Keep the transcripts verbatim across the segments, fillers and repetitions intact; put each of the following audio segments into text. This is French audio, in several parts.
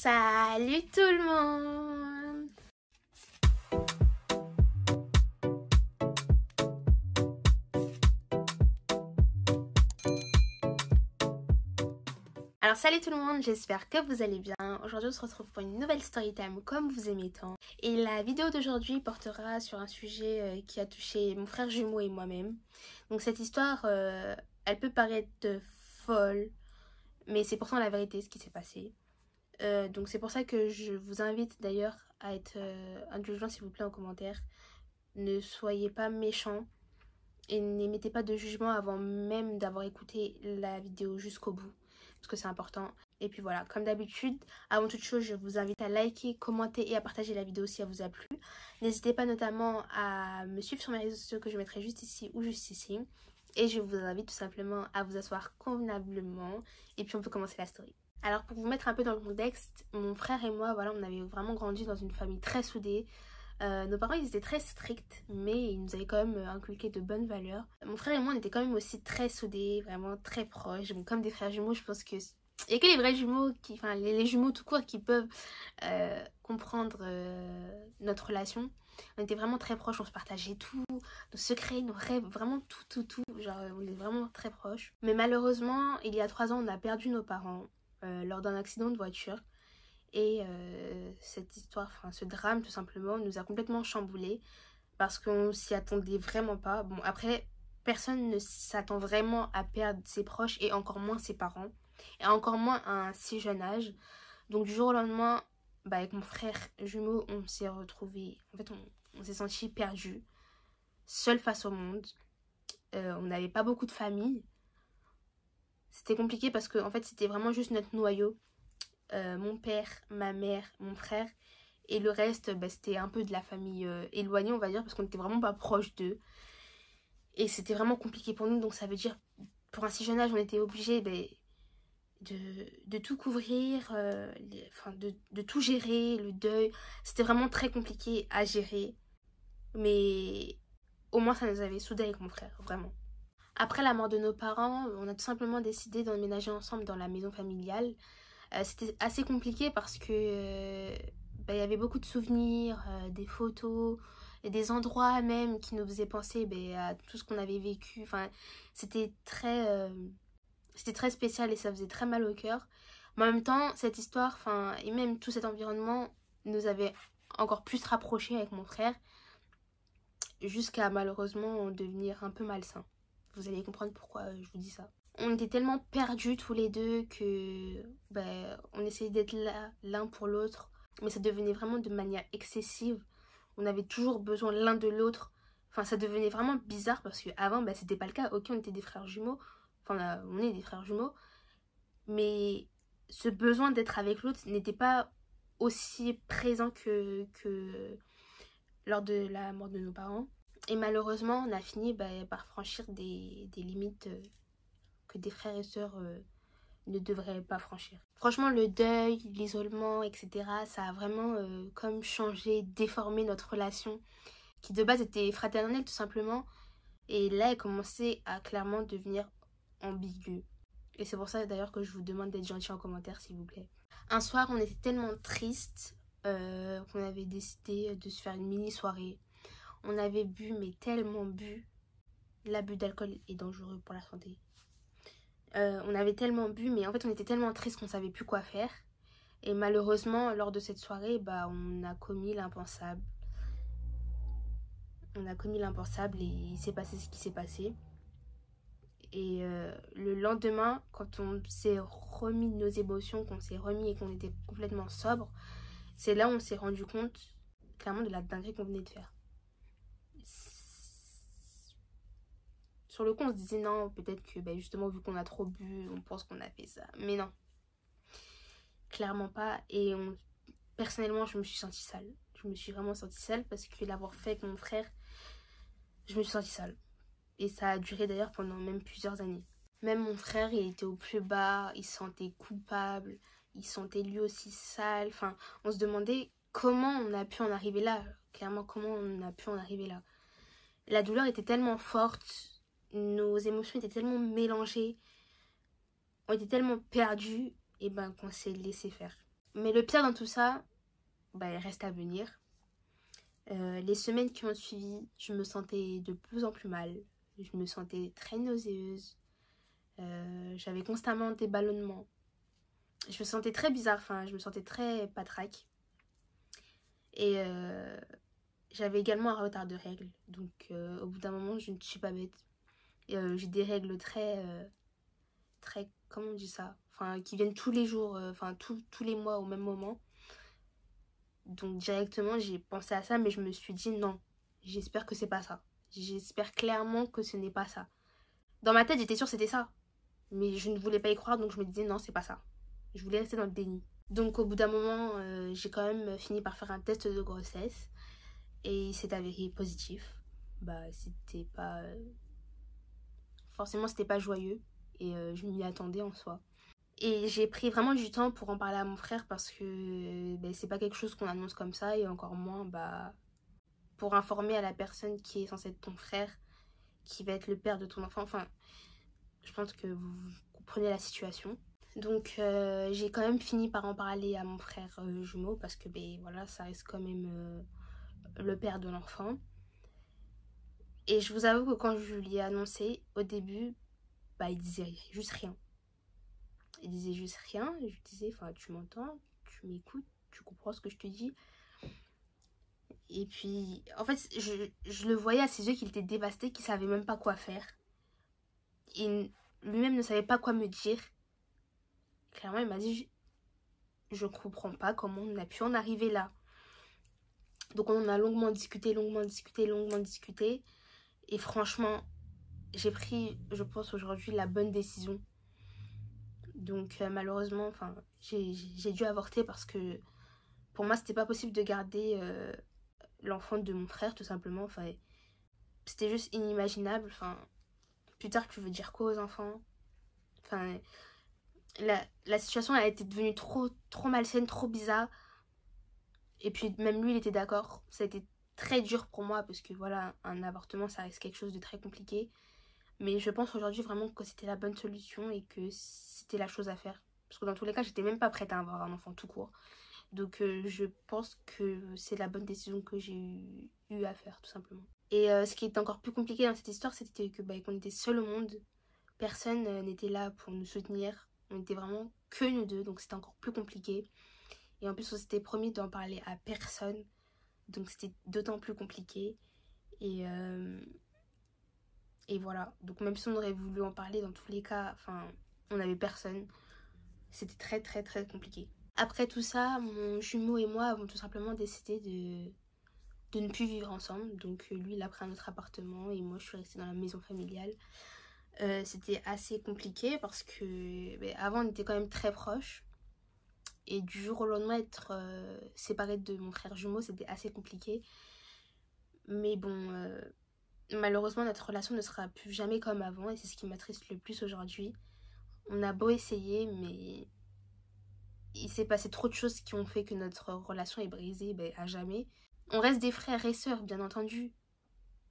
Salut tout le monde! Alors salut tout le monde, j'espère que vous allez bien. Aujourd'hui on se retrouve pour une nouvelle story time comme vous aimez tant. Et la vidéo d'aujourd'hui portera sur un sujet qui a touché mon frère jumeau et moi-même. Donc cette histoire, euh, elle peut paraître folle, mais c'est pourtant la vérité ce qui s'est passé. Euh, donc c'est pour ça que je vous invite d'ailleurs à être euh, indulgent s'il vous plaît en commentaire. Ne soyez pas méchants et n'émettez pas de jugement avant même d'avoir écouté la vidéo jusqu'au bout, parce que c'est important. Et puis voilà, comme d'habitude, avant toute chose, je vous invite à liker, commenter et à partager la vidéo si elle vous a plu. N'hésitez pas notamment à me suivre sur mes réseaux sociaux que je mettrai juste ici ou juste ici. Et je vous invite tout simplement à vous asseoir convenablement et puis on peut commencer la story. Alors pour vous mettre un peu dans le contexte, mon frère et moi, voilà, on avait vraiment grandi dans une famille très soudée. Euh, nos parents, ils étaient très stricts, mais ils nous avaient quand même inculqué de bonnes valeurs. Mon frère et moi, on était quand même aussi très soudés, vraiment très proches. Donc, comme des frères jumeaux, je pense que il n'y a que les vrais jumeaux, qui, enfin les, les jumeaux tout court qui peuvent euh, comprendre euh, notre relation. On était vraiment très proches, on se partageait tout, nos secrets, nos rêves, vraiment tout, tout, tout. Genre, on était vraiment très proches. Mais malheureusement, il y a trois ans, on a perdu nos parents. Euh, lors d'un accident de voiture, et euh, cette histoire, enfin ce drame tout simplement nous a complètement chamboulés parce qu'on s'y attendait vraiment pas. Bon, après personne ne s'attend vraiment à perdre ses proches et encore moins ses parents, et encore moins à un si jeune âge. Donc du jour au lendemain, bah, avec mon frère jumeau, on s'est retrouvés, en fait on, on s'est sentis perdus, seuls face au monde. Euh, on n'avait pas beaucoup de famille. C'était compliqué parce que en fait c'était vraiment juste notre noyau, euh, mon père, ma mère, mon frère, et le reste bah, c'était un peu de la famille euh, éloignée on va dire, parce qu'on n'était vraiment pas proche d'eux et c'était vraiment compliqué pour nous. Donc ça veut dire pour un si jeune âge on était obligé bah, de, de tout couvrir, euh, les, enfin, de, de tout gérer, le deuil, c'était vraiment très compliqué à gérer, mais au moins ça nous avait soudés avec mon frère, vraiment. Après la mort de nos parents, on a tout simplement décidé d'emménager ensemble dans la maison familiale. Euh, c'était assez compliqué parce que euh, bah, y avait beaucoup de souvenirs, euh, des photos, et des endroits même qui nous faisaient penser bah, à tout ce qu'on avait vécu. Enfin, c'était très, euh, c'était très spécial et ça faisait très mal au cœur. Mais en même temps, cette histoire, enfin, et même tout cet environnement nous avait encore plus rapprochés avec mon frère, jusqu'à malheureusement devenir un peu malsain. Vous allez comprendre pourquoi je vous dis ça. On était tellement perdus tous les deux que bah, on essayait d'être là l'un pour l'autre, mais ça devenait vraiment de manière excessive. On avait toujours besoin l'un de l'autre. Enfin, ça devenait vraiment bizarre parce qu'avant, bah, c'était pas le cas. Ok, on était des frères jumeaux. Enfin, on est des frères jumeaux. Mais ce besoin d'être avec l'autre n'était pas aussi présent que, que lors de la mort de nos parents. Et malheureusement, on a fini bah, par franchir des, des limites euh, que des frères et sœurs euh, ne devraient pas franchir. Franchement, le deuil, l'isolement, et cetera, ça a vraiment euh, comme changé, déformé notre relation, qui de base était fraternelle tout simplement. Et là, elle commençait à clairement devenir ambiguë. Et c'est pour ça d'ailleurs que je vous demande d'être gentil en commentaire, s'il vous plaît. Un soir, on était tellement tristes euh, qu'on avait décidé de se faire une mini-soirée. On avait bu, mais tellement bu. L'abus d'alcool est dangereux pour la santé. Euh, on avait tellement bu, mais en fait on était tellement tristes qu'on ne savait plus quoi faire. Et malheureusement, lors de cette soirée, bah, on a commis l'impensable. On a commis l'impensable et il s'est passé ce qui s'est passé. Et euh, le lendemain, quand on s'est remis de nos émotions, qu'on s'est remis et qu'on était complètement sobre, c'est là où on s'est rendu compte clairement de la dinguerie qu'on venait de faire. Sur le coup, on se disait non, peut-être que ben justement, vu qu'on a trop bu, on pense qu'on a fait ça. Mais non, clairement pas. Et on... personnellement, je me suis sentie sale. Je me suis vraiment sentie sale parce que l'avoir fait avec mon frère, je me suis sentie sale. Et ça a duré d'ailleurs pendant même plusieurs années. Même mon frère, il était au plus bas, il se sentait coupable, il se sentait lui aussi sale. Enfin, on se demandait comment on a pu en arriver là. Clairement, comment on a pu en arriver là. La douleur était tellement forte. Nos émotions étaient tellement mélangées, on était tellement perdus, et ben qu'on s'est laissé faire. Mais le pire dans tout ça, bah, il reste à venir. Euh, les semaines qui ont suivi, je me sentais de plus en plus mal. Je me sentais très nauséeuse. Euh, J'avais constamment des ballonnements. Je me sentais très bizarre, enfin, je me sentais très patraque. Et euh, j'avais également un retard de règles. Donc, euh, au bout d'un moment, je ne suis pas bête. Euh, j'ai des règles très... Euh, très... Comment on dit ça? Enfin, qui viennent tous les jours, euh, enfin, tout, tous les mois au même moment. Donc, directement, j'ai pensé à ça, mais je me suis dit non. J'espère que c'est pas ça. J'espère clairement que ce n'est pas ça. Dans ma tête, j'étais sûre que c'était ça. Mais je ne voulais pas y croire, donc je me disais non, c'est pas ça. Je voulais rester dans le déni. Donc au bout d'un moment, euh, j'ai quand même fini par faire un test de grossesse et il s'est avéré positif. Bah c'était pas... Forcément c'était pas joyeux et euh, je m'y attendais en soi. Et j'ai pris vraiment du temps pour en parler à mon frère parce que bah, c'est pas quelque chose qu'on annonce comme ça et encore moins bah, pour informer à la personne qui est censée être ton frère, qui va être le père de ton enfant. Enfin, je pense que vous comprenez la situation. Donc euh, j'ai quand même fini par en parler à mon frère euh, jumeau parce que ben, voilà, ça reste quand même euh, le père de l'enfant. Et je vous avoue que quand je lui ai annoncé au début, bah, il disait juste rien. Il disait juste rien, je lui disais enfin tu m'entends, tu m'écoutes, tu comprends ce que je te dis. Et puis en fait je, je le voyais à ses yeux qu'il était dévasté, qu'il savait même pas quoi faire. Il lui-même ne savait pas quoi me dire. Clairement, il m'a dit, je ne comprends pas comment on a pu en arriver là. Donc, on en a longuement discuté, longuement discuté, longuement discuté. Et franchement, j'ai pris, je pense, aujourd'hui, la bonne décision. Donc, euh, malheureusement, enfin, j'ai dû avorter parce que pour moi, c'était pas possible de garder euh, l'enfant de mon frère, tout simplement. Enfin, c'était juste inimaginable. Enfin, plus tard, tu veux dire quoi aux enfants? Enfin... La, la situation elle était devenue trop, trop malsaine, trop bizarre. Et puis même lui, il était d'accord. Ça a été très dur pour moi parce que voilà, un avortement, ça reste quelque chose de très compliqué. Mais je pense aujourd'hui vraiment que c'était la bonne solution et que c'était la chose à faire. Parce que dans tous les cas, j'étais même pas prête à avoir un enfant tout court. Donc euh, je pense que c'est la bonne décision que j'ai eu, eu à faire, tout simplement. Et euh, ce qui est encore plus compliqué dans cette histoire, c'était que bah, qu'on était seul au monde. Personne euh, n'était là pour nous soutenir. On était vraiment que nous deux, donc c'était encore plus compliqué. Et en plus, on s'était promis d'en parler à personne. Donc c'était d'autant plus compliqué. Et, euh... et voilà. Donc même si on aurait voulu en parler, dans tous les cas, enfin, on n'avait personne. C'était très très très compliqué. Après tout ça, mon jumeau et moi avons tout simplement décidé de, de ne plus vivre ensemble. Donc lui, il a pris un autre appartement et moi, je suis restée dans la maison familiale. Euh, c'était assez compliqué parce que bah, avant on était quand même très proches et du jour au lendemain être euh, séparée de mon frère jumeau, c'était assez compliqué. Mais bon, euh, malheureusement notre relation ne sera plus jamais comme avant et c'est ce qui m'attriste le plus aujourd'hui. On a beau essayer, mais il s'est passé trop de choses qui ont fait que notre relation est brisée bah, à jamais. On reste des frères et sœurs bien entendu,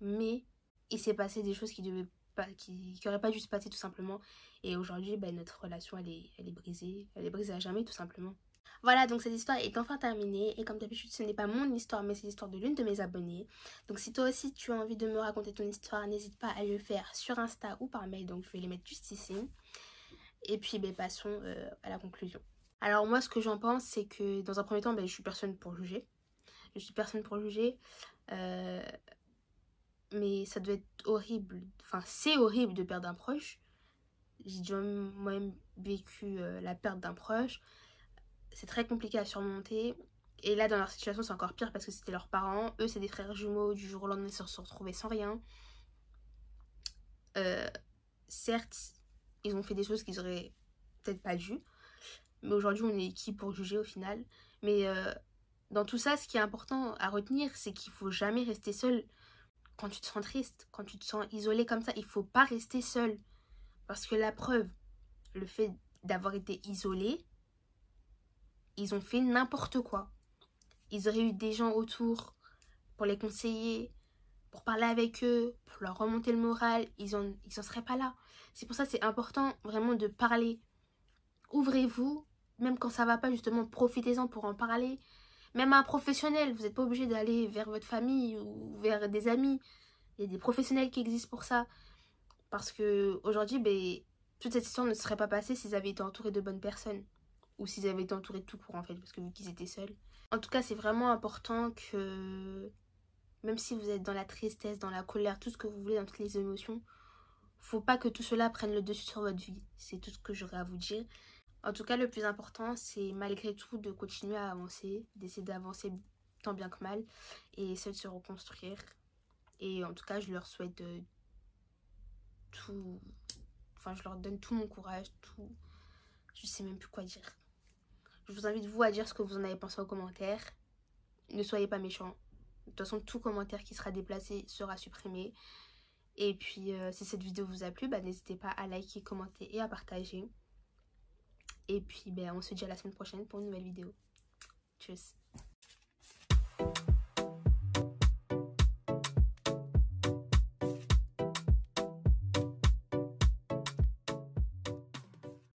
mais il s'est passé des choses qui devaient Pas, qui n'aurait pas dû se passer, tout simplement. Et aujourd'hui, bah, notre relation, elle est, elle est brisée. Elle est brisée à jamais, tout simplement. Voilà, donc cette histoire est enfin terminée. Et comme d'habitude, ce n'est pas mon histoire, mais c'est l'histoire de l'une de mes abonnées. Donc si toi aussi, tu as envie de me raconter ton histoire, n'hésite pas à le faire sur Insta ou par mail. Donc je vais les mettre juste ici. Et puis, bah, passons euh, à la conclusion. Alors moi, ce que j'en pense, c'est que dans un premier temps, bah, je suis personne pour juger. Je suis personne pour juger. Euh... Mais ça devait être horrible, enfin c'est horrible de perdre un proche. J'ai déjà moi-même vécu euh, la perte d'un proche. C'est très compliqué à surmonter. Et là dans leur situation c'est encore pire parce que c'était leurs parents. Eux c'est des frères jumeaux, du jour au lendemain ils se sont retrouvés sans rien. Euh, certes, ils ont fait des choses qu'ils auraient peut-être pas dû. Mais aujourd'hui on est qui pour juger au final? Mais euh, dans tout ça, ce qui est important à retenir, c'est qu'il faut jamais rester seul. Quand tu te sens triste, quand tu te sens isolé comme ça, il faut pas rester seul. Parce que la preuve, le fait d'avoir été isolé, ils ont fait n'importe quoi. Ils auraient eu des gens autour pour les conseiller, pour parler avec eux, pour leur remonter le moral. Ils en, ils en seraient pas là. C'est pour ça que c'est important vraiment de parler. Ouvrez-vous, même quand ça va pas, justement, profitez-en pour en parler. Même à un professionnel, vous n'êtes pas obligé d'aller vers votre famille ou vers des amis. Il y a des professionnels qui existent pour ça. Parce qu'aujourd'hui, ben, toute cette histoire ne serait pas passée s'ils avaient été entourés de bonnes personnes. Ou s'ils avaient été entourés de tout court, en fait, parce que vu qu'ils étaient seuls. En tout cas, c'est vraiment important que, même si vous êtes dans la tristesse, dans la colère, tout ce que vous voulez, dans toutes les émotions, faut pas que tout cela prenne le dessus sur votre vie. C'est tout ce que j'aurais à vous dire. En tout cas, le plus important, c'est malgré tout de continuer à avancer, d'essayer d'avancer tant bien que mal, et essayer de se reconstruire. Et en tout cas, je leur souhaite euh, tout... Enfin, je leur donne tout mon courage, tout... Je sais même plus quoi dire. Je vous invite, vous, à dire ce que vous en avez pensé en commentaire. Ne soyez pas méchants. De toute façon, tout commentaire qui sera déplacé sera supprimé. Et puis, euh, si cette vidéo vous a plu, bah, n'hésitez pas à liker, commenter et à partager. Et puis, bah, on se dit à la semaine prochaine pour une nouvelle vidéo. Tchuss.